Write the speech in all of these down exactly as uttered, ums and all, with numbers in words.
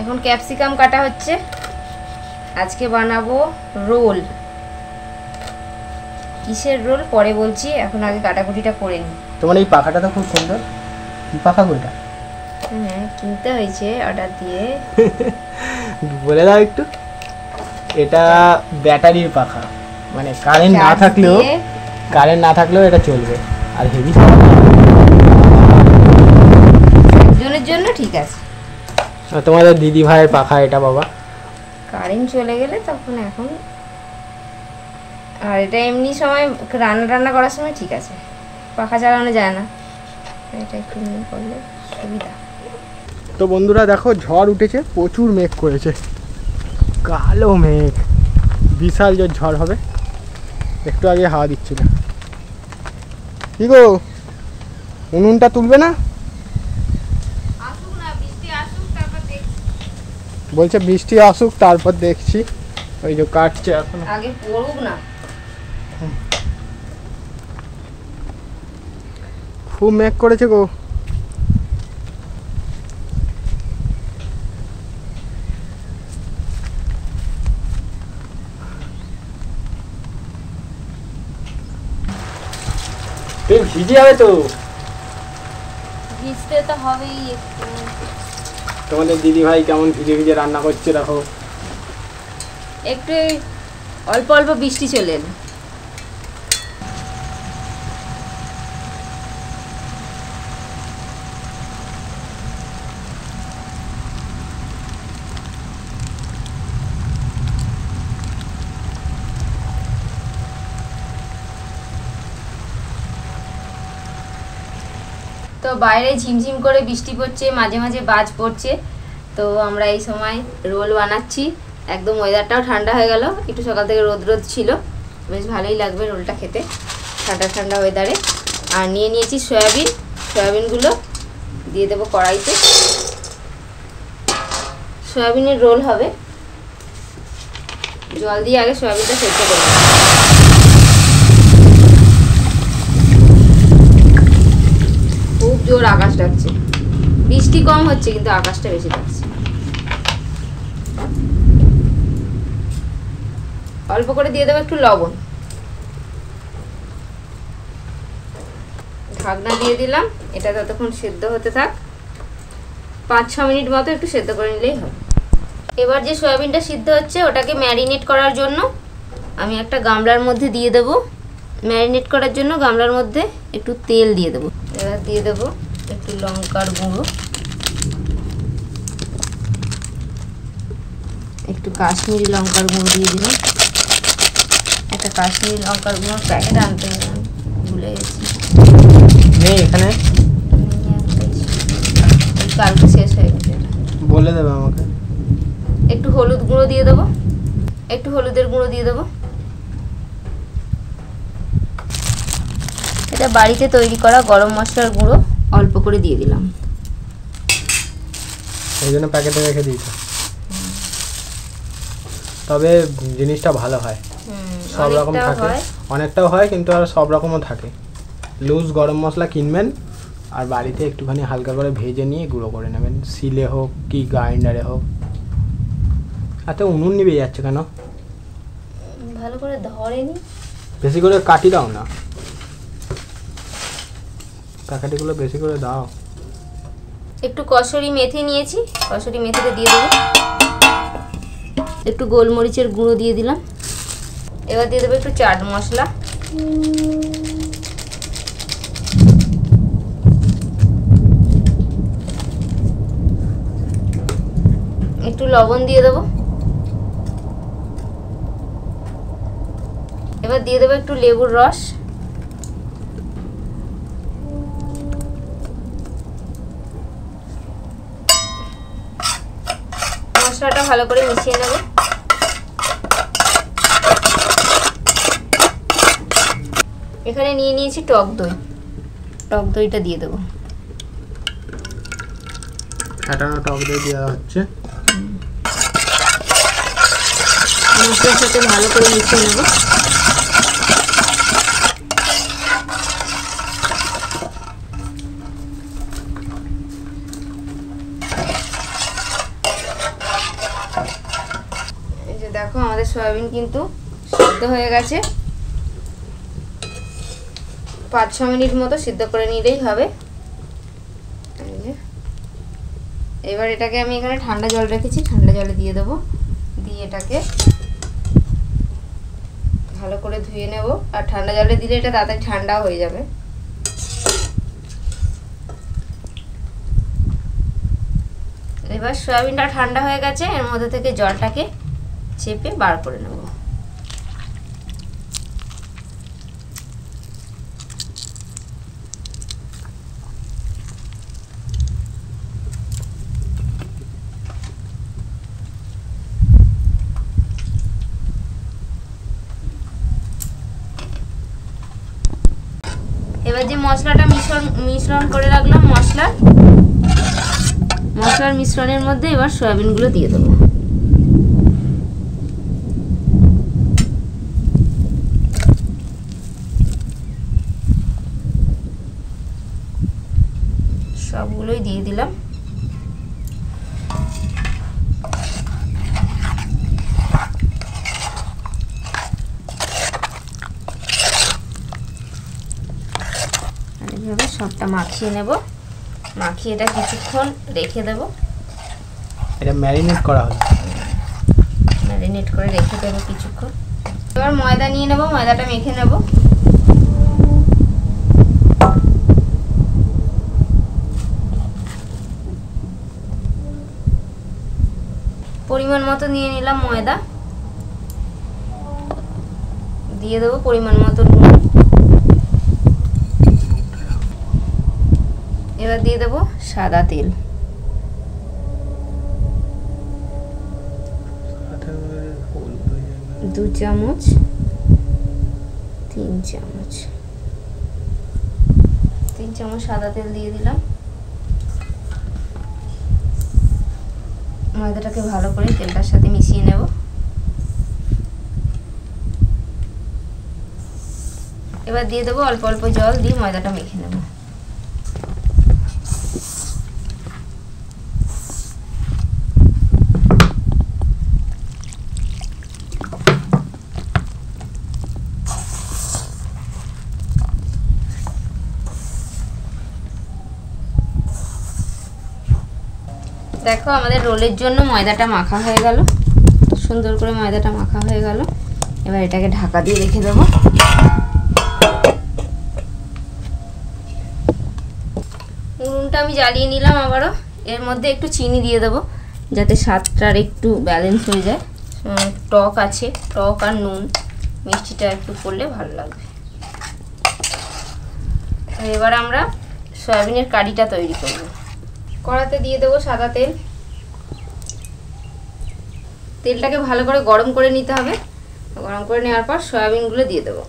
এখন ক্যাপসিকাম কাটা হচ্ছে। আজকে বানাবো রোল। কিসের রোল পরে বলছি, এখন আগে কাটাকুটিটা করে নিই। তোমার এই পাখাটা তো খুব সুন্দর, কি পাখা কইটা? হ্যাঁ, কিনতে হয়েছে অর্ডার দিয়ে। বলে দাও একটু। এটা ব্যাটারির পাখা, মানে কারেন্ট না থাকলেও কারেন্ট না থাকলেও এটা চলবে। আর হেভি জনের জন্য ঠিক আছে। তোমাদের দিদি ভাইয়ের পাখা এটা বাবা, কারেন্ট চলে গেলে তখন। এখন আর এটা এমনি সময় রান্না টান্না করার সময় ঠিক আছে, পাখা চালানো যায় না, এটা একটু করলে সুবিধা। তো বন্ধুরা দেখো, ঝড় উঠেছে, প্রচুর মেঘ করেছে, কালো মেঘ, বিশাল জোর ঝড় হবে। একটু আগে হাওয়া দিচ্ছিল। কি গো, উনুনটা তুলবে না? বলছে বৃষ্টি আসুক তারপর দেখছি। ওই যে কাটছে, এখন আগে পড়ুক না। খুব মেক করেছে গো। তুই ভিজে যাবে তো। ভিজতে তো হবেই একটু। তোমাদের দিদি ভাই কেমন ভিজে ভিজে রান্না করছে দেখো। একটু অল্প অল্প বৃষ্টি চলে এলো। তো বাইরে ঝিমঝিম করে বৃষ্টি পড়ছে, মাঝে মাঝে বাজ পড়ছে। তো আমরা এই সময় রোল বানাচ্ছি। একদম ওয়েদারটাও ঠান্ডা হয়ে গেল, একটু সকাল থেকে রোদ রোদ ছিল, বেশ ভালোই লাগবে রোলটা খেতে ঠান্ডা ঠান্ডা ওয়েদারে। আর নিয়ে নিয়েছি সয়াবিন, সয়াবিনগুলো দিয়ে দেবো কড়াইতে। সয়াবিনের রোল হবে। জল দিয়ে আগে সয়াবিনটা সেদ্ধ করব। খুব জোর আকাশ ডাকছে, বৃষ্টি কম হচ্ছে কিন্তু আকাশটা বেশি ডাকছে। অল্প করে দিয়ে দেবো একটু লবণ, ঢাকনা দিয়ে দিলাম। এটা ততক্ষণ সেদ্ধ হতে থাক, পাঁচ ছ মিনিট মতো একটু সেদ্ধ করে নিলেই হবে। এবার যে সয়াবিনটা সিদ্ধ হচ্ছে ওটাকে ম্যারিনেট করার জন্য আমি একটা গামলার মধ্যে দিয়ে দেবো। ম্যারিনেট করার জন্য গামলার মধ্যে একটু তেল দিয়ে দেবো। এবার দিয়ে দেবো একটু লঙ্কার গুঁড়ো, একটু কাশ্মীরি লঙ্কার গুঁড়ো দিয়ে দিলাম। একটা কাশ্মীরি লঙ্কার গুঁড়ো প্যাকেট আনতে ভুলে গেছি, নেই এখানে, কালকে শেষ হয়ে গেছে, বলে দেবে আমাকে। একটু হলুদ গুঁড়ো দিয়ে দেবো, একটু হলুদের গুঁড়ো দিয়ে দেবো। এটা বাড়িতে তৈরি করা গরম মশলার গুঁড়ো অল্প করে দিয়ে দিলাম, ওই জন্য প্যাকেটে রেখে দিয়েছি। তবে জিনিসটা ভালো হয়, সব রকম থাকে, অনেকটাও হয় কিন্তু আর সব রকমও থাকে। লুজ গরম মশলা কিনবেন আর বাড়িতে একটুখানি হালকা করে ভেজে নিয়ে গুঁড়ো করে নেবেন, সিলে হোক কি গ্রাইন্ডারে হোক। এত উনুন নিভে যাচ্ছে কেন? ভালো করে ধরেনি, বেশি করে কাটি দাও না, কাটিগুলো বেশি করে দাও। একটু কসুরি মেথি নিয়েছি, কসুরি মেথিটা দিয়ে দেবো। একটু গোলমরিচের গুঁড়ো দিয়ে দিলাম। এবার দিয়ে দেবো একটু চাট মশলা, একটু লবণ দিয়ে দেবো। এবার দিয়ে দেবো একটু লেবুর রস, মশলাটা ভালো করে মিশিয়ে নেবো। এখানে নিয়ে নিয়েছি টক দই, টক দইটা দিয়ে দেবো। কাটানো টক দই দেওয়া হচ্ছে। মশলার সাথে ভালো করে মিশিয়ে নেবো। দেখো আমাদের সয়াবিন কিন্তু সিদ্ধ হয়ে গেছে, পাঁচ ছ মিনিট মতো সিদ্ধ করে নিলেই হবে। এবার এটাকে আমি এখানে ঠান্ডা জল রেখেছি, ঠান্ডা জলে দিয়ে দেবো, দিয়ে এটাকে ভালো করে ধুয়ে নেব। আর ঠান্ডা জলে দিলে এটা তাড়াতাড়ি ঠান্ডা হয়ে যাবে। এবার সয়াবিনটা ঠান্ডা হয়ে গেছে, এর মধ্যে থেকে জলটাকে চেপে বার করে নেব। এবার যে মশলাটা মিশ্রণ মিশ্রণ করে রাখলাম, মশলা মশলার মিশ্রণের মধ্যে এবার সয়াবিনগুলো দিয়ে দেবো। সবগুলোই দিয়ে দিলাম। এইভাবে সবটা মাখিয়ে নেব, মাখিয়ে এটা কিছুক্ষণ রেখে দেব। এটা ম্যারিনেট করা হলো, ম্যারিনেট করে রেখে দেব কিছুক্ষণ। এবার ময়দা নিয়ে নেব, ময়দাটা মেখে নেব। পরিমাণ মতো নিয়ে নিলাম ময়দা, দিয়ে দেবো পরিমাণ মতো। এবার দিয়ে দেবো সাদা তেল, দু চামচ তিন চামচ তিন চামচ সাদা তেল দিয়ে দিলাম। ময়দাটাকে ভালো করে তেলটার সাথে মিশিয়ে নেব। এবার দিয়ে দেবো অল্প অল্প জল দিয়ে ময়দাটা মেখে নেব। দেখো আমাদের রোলের জন্য ময়দাটা মাখা হয়ে গেল, সুন্দর করে ময়দাটা মাখা হয়ে গেল। এবার এটাকে ঢাকা দিয়ে রেখে দেবো। উনুনটা আমি জ্বালিয়ে নিলাম আবারও, এর মধ্যে একটু চিনি দিয়ে দেবো যাতে স্বাদটার একটু ব্যালেন্স হয়ে যায়। টক আছে, টক আর নুন, মিষ্টিটা একটু করলে ভালো লাগবে। এবার আমরা সয়াবিনের কারিটা তৈরি করবো। কড়াতে দিয়ে দেবো সাদা তেল, তেলটাকে ভালো করে গরম করে নিতে হবে। গরম করে নেওয়ার পর সয়াবিনগুলো দিয়ে দেবো।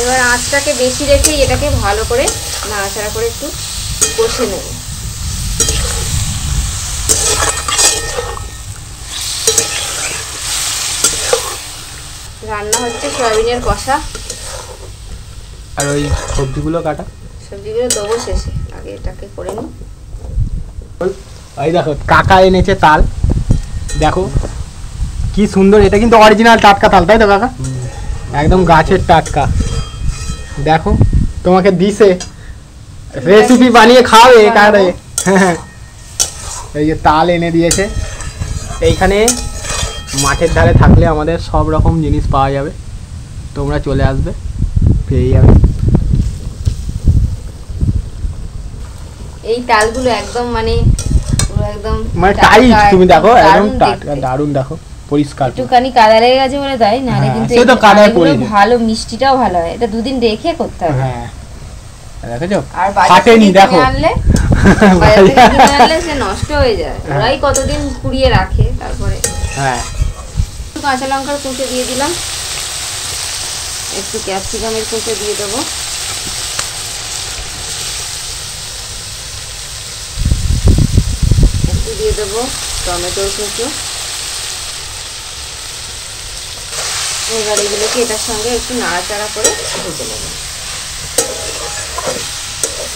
এবার আঁচটাকে বেশি রেখে এটাকে ভালো করে নাড়াচাড়া করে একটু কষে নেব। রান্না হচ্ছে সয়াবিনের কষা। আর ওই সবজিগুলো কাটা, সবজিগুলো দেবো শেষে, আগে এটাকে করে নিই। এই দেখো কাকা এনেছে তাল, দেখো কি সুন্দর। এটা কিন্তু অরিজিনাল টাটকা তাল, তাই তো কাকা? একদম গাছের টাটকা। দেখো তোমাকে দিছে রেসিপি বানিয়ে খাবে কারে। এই যে তাল এনে দিয়েছে, এইখানে মাঠের ধারে থাকলে আমাদের সব রকম জিনিস পাওয়া যাবে, তোমরা চলে আসবে, পেয়ে যাবে। এই তালগুলো একদম মানে একদম মানে টাইট, তুমি দেখো একদম টাটকা, দারুণ। দেখো পরিষ্কার, একটুখানি কাদা লেগে গেছে বলে তাই, না কিন্তু এই তো কাদা পড়ে ভালো, মিষ্টিটাও ভালো হয়। এটা দুদিন রেখে করতে হবে। হ্যাঁ দেখো, আর বাজারে কিনে আনলে বাজারে কিনে আনলে সে নষ্ট হয়ে যায়, ওরাই কতদিন কুড়িয়ে রাখে তারপরে। হ্যাঁ কাঁচা লঙ্কার কুচি দিয়ে দিলাম, একটু ক্যাপসিকামের কুচি দিয়ে দেবো। একটু দিয়ে দেবো টমেটোর কুচি। এবার এগুলোকে এটার সঙ্গে একটু নাড়াচাড়া করে ভেজে নেব।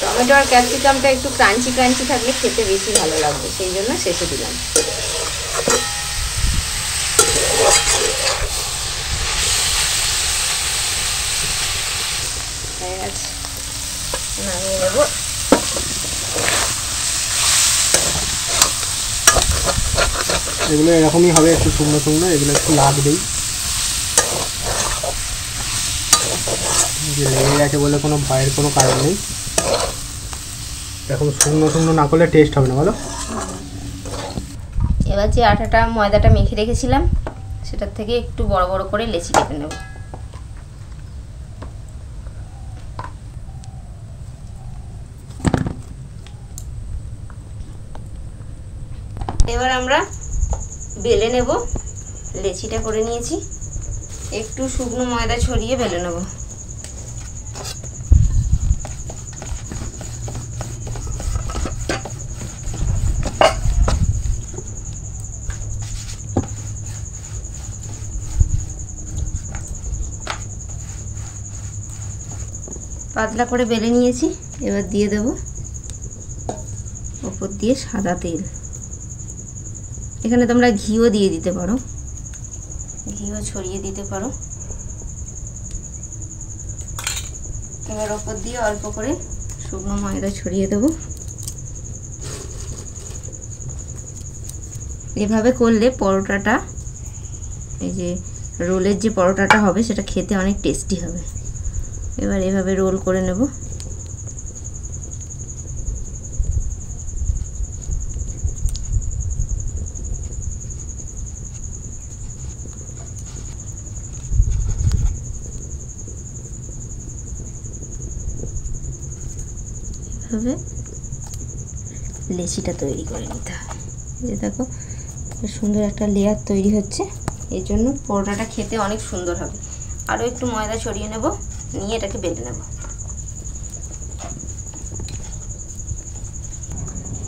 টমেটো আর ক্যাপসিকামটা একটু ক্রাঞ্চি ক্রাঞ্চি থাকলে খেতে বেশি ভালো লাগবে, সেই জন্য শেষে দিলাম। নামিয়ে নেব। এগুলো এরকমই হবে, একটু শুকনো শুকনো, এগুলো একটু লাগবেই। লেগে গেছে বলে কোনো ভয়ের কোনো কারণ নেই। এরকম শুকনো শুকনো না করলে টেস্ট হবে না, বলো? এবার যে আটাটা ময়দাটা মেখে রেখেছিলাম সেটার থেকে একটু বড় বড় করে লেচি কেটে নেব। এবার আমরা বেলে নেব। লেচিটা করে নিয়েছি, একটু শুকনো ময়দা ছড়িয়ে বেলে নেব। পাতলা করে বেলে নিয়েছি। এবার দিয়ে দেব ওপর দিয়ে সাদা তেল। এখানে তোমরা ঘিও দিয়ে দিতে পারো, ঘিও ছড়িয়ে দিতে পারো। এবার ওপর দিয়ে অল্প করে শুকনো ময়দা ছড়িয়ে দেব। এভাবে করলে পরোটাটা, এই যে রোলের যে পরোটাটা হবে, সেটা খেতে অনেক টেস্টি হবে। এবার এভাবে রোল করে নেব। এভাবে লেচিটা তৈরি করে নিতে হবে। যে দেখো সুন্দর একটা লেয়ার তৈরি হচ্ছে, এই জন্য পরোটাটা খেতে অনেক সুন্দর হবে। আরও একটু ময়দা ছড়িয়ে নেব, নিয়ে এটাকে বেলে নেব।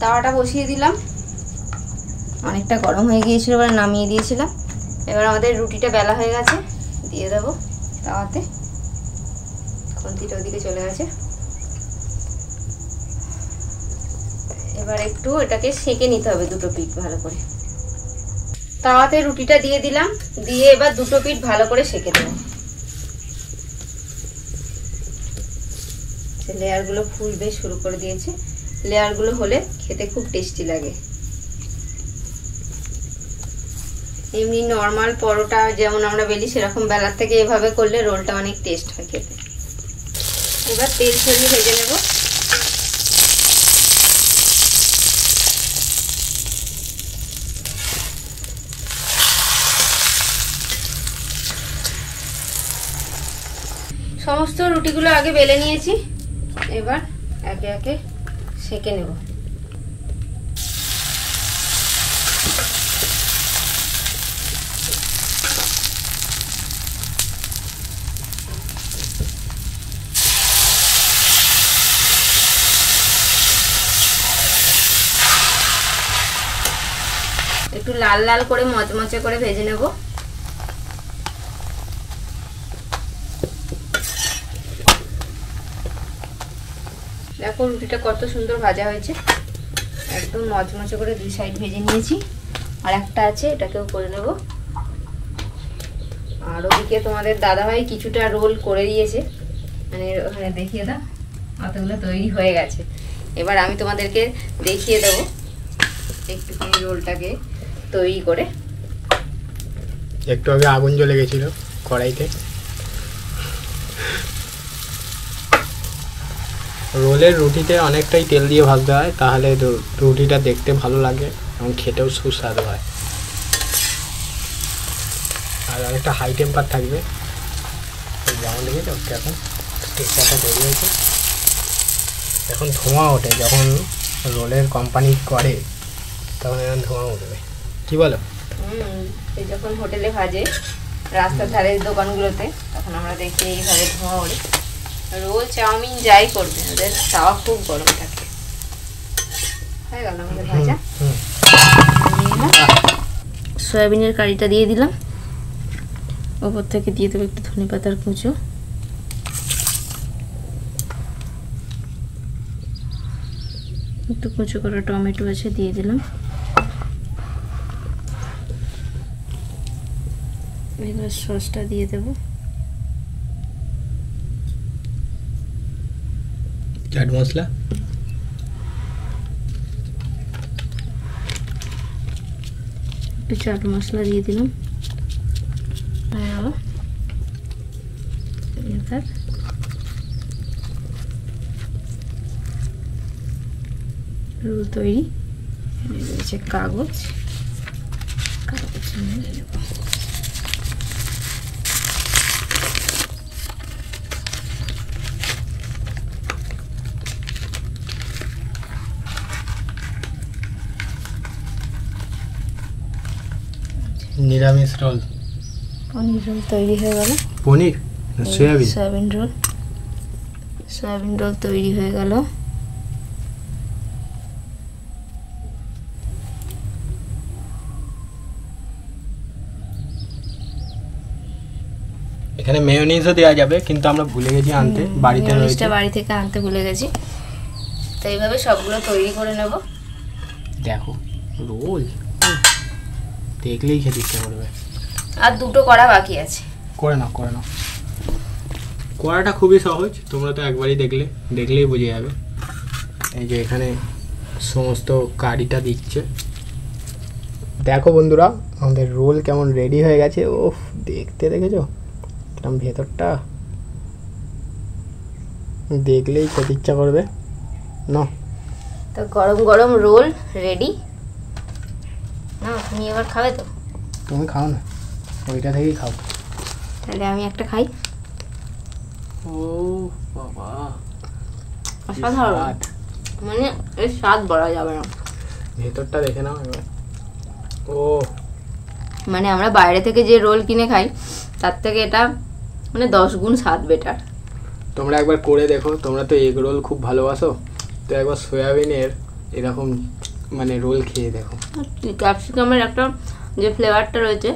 তাওয়াটা বসিয়ে দিলাম, অনেকটা গরম হয়ে গিয়েছিল বলে নামিয়ে দিয়েছিলাম। এবার আমাদের রুটিটা বেলা হয়ে গেছে, দিয়ে দেব তাওয়াতে। খুন্তিটা ওদিকে চলে গেছে। এবার একটু এটাকে সেঁকে নিতে হবে দুটো পিঠ ভালো করে। তাওয়াতে রুটিটা দিয়ে দিলাম, দিয়ে এবার দুটো পিঠ ভালো করে সেঁকে দেব। লেয়ারগুলো ফুলবে শুরু করে দিয়েছে। লেয়ারগুলো হলে খেতে খুব টেস্টি লাগে। এমনি নর্মাল পরোটা যেমন আমরা বেলি সেরকম বেলার থেকে এভাবে করলে রোলটা অনেক টেস্ট হয় খেতে। এবার তেল ছড়িয়ে ভেজে নেব। সমস্ত রুটিগুলো আগে বেলে নিয়েছি, এবার একে একে সেঁকে নেব। একটু লাল লাল করে মচমচে করে ভেজে নেব। দেখো রুটিটা কত সুন্দর ভাজা হয়েছে, একদম মচমচে করে দুই সাইড ভেজে নিয়েছি। আর একটা আছে, এটাকেও করে নেব। আর ওদিকে তোমাদের দাদাভাই কিছুটা রোল করে দিয়েছে, মানে ওখানে দেখিয়ে দাও, অতগুলো তৈরি হয়ে গেছে। এবার আমি তোমাদেরকে দেখিয়ে দেবো একটুখানি রোলটাকে তৈরি করে। একটু আগে আগুন জ্বলে গেছিল কড়াইতে। রোলের রুটিতে অনেকটাই তেল দিয়ে ভাজতে হয়, তাহলে রুটিটা দেখতে ভালো লাগে এবং খেতেও সুস্বাদু হয়। আর অনেকটা হাই টেম্পার থাকবে। যেমন দেখি তো এখন টেম্পারটা তৈরি হয়েছে, এখন ধোঁয়া ওঠে। যখন রোলের কোম্পানি করে তখন এখন ধোঁয়া উঠবে, কী বলো? হুম, যখন হোটেলে ভাজে রাস্তার ধারে দোকানগুলোতে, তখন আমরা দেখি এইভাবে ধোঁয়া ওঠে। রোল চাউমিন যাই করবে, ওদের তাওয়া খুব গরম থাকে। হয়ে গেল আমাদের ভাজা। সয়াবিনের কারিটা দিয়ে দিলাম। ওপর থেকে দিয়ে দেবো একটু ধনে পাতার কুচো। একটু কুচো করা টমেটো আছে, দিয়ে দিলাম। এবার সসটা দিয়ে দেবো, চাট মশলা, একটু চাট মশলা দিয়ে দিলাম। এবার রোল তৈরি। রয়েছে কাগজ, কাগজ নিয়ে নেব। নিরামিষ রোল, পনির রোল তৈরি হয়ে গেল। পনির না soybean? Soybean roll, soybean roll তৈরি হয়ে গেল। এখানে মেয়োনিজও দেওয়া যাবে, কিন্তু আমরা ভুলে গেছি আনতে, বাড়িতে রয়েছে, বাড়ি থেকে আনতে ভুলে গেছি। তো এইভাবে সবগুলো তৈরি করে নেব। দেখো রোল দেখলেই খেতে ইচ্ছা করবে। আর দুটো কড়া বাকি আছে, করে নাও করে নাও। কড়াটা খুবই সহজ, তোমরা তো একবারই দেখলে, দেখলেই বুঝে যাবে। এই যে এখানে সমস্ত কারিটা দিচ্ছে। দেখো বন্ধুরা, আমাদের রোল কেমন রেডি হয়ে গেছে। ওফ, দেখতে দেখেছো কেমন ভেতরটা, দেখলেই খেতে ইচ্ছা করবে না। তো গরম গরম রোল রেডি। না তুমি এবার খাবে তো? তুমি খাও না, ওইটা থেকেই খাও। তাহলে আমি একটা খাই। ও বাবা, অসাধারণ, মানে এর স্বাদ বলা যাবে না। ভেতরটা দেখে নাও এবার। ও মানে আমরা বাইরে থেকে যে রোল কিনে খাই তার থেকে এটা মানে দশ গুণ স্বাদ বেটার। তোমরা একবার করে দেখো, তোমরা তো এগ রোল খুব ভালোবাসো, তো একবার সয়াবিনের এরকম মানে রোল খেয়ে দেখো। ক্যাপসিকামের একটা যে ফ্লেভারটা রয়েছে,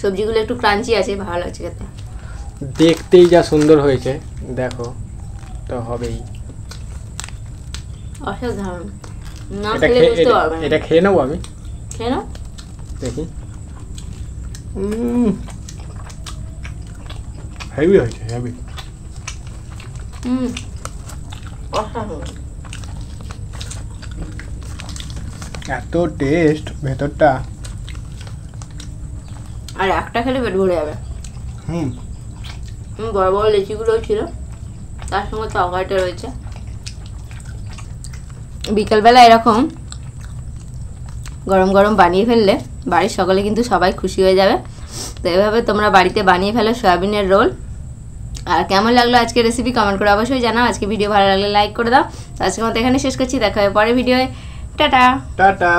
সবজিগুলো একটু ক্রাঞ্চি আছে, ভালো লাগছে খেতে। দেখতেই যা সুন্দর হয়েছে, দেখো তো হবেই অসাধারণ। না খেলে বুঝতে পারবে না। এটা খেয়ে নাও। আমি খেয়ে নাও দেখি। হুম, হেভি হয়েছে, হেভি। হুম, অসাধারণ, এত টেস্ট ভেতরটা। আর একটা খেলে পেট ভরে যাবে। হুম, বড় বড় লিচিগুলোও ছিল, তার সঙ্গে তরকারিটা রয়েছে। বিকালবেলা এরকম গরম গরম বানিয়ে ফেললে বাড়ির সকলে কিন্তু সবাই খুশি হয়ে যাবে। তো এভাবে তোমরা বাড়িতে বানিয়ে ফেলো সয়াবিনের রোল। আর কেমন লাগলো আজকে রেসিপি কমেন্ট করে অবশ্যই জানাও। আজকে ভিডিও ভালো লাগলে লাইক করে দাও। তো আজকের মতো এখানে শেষ করছি, দেখা হবে পরের ভিডিওয়। Tata tata.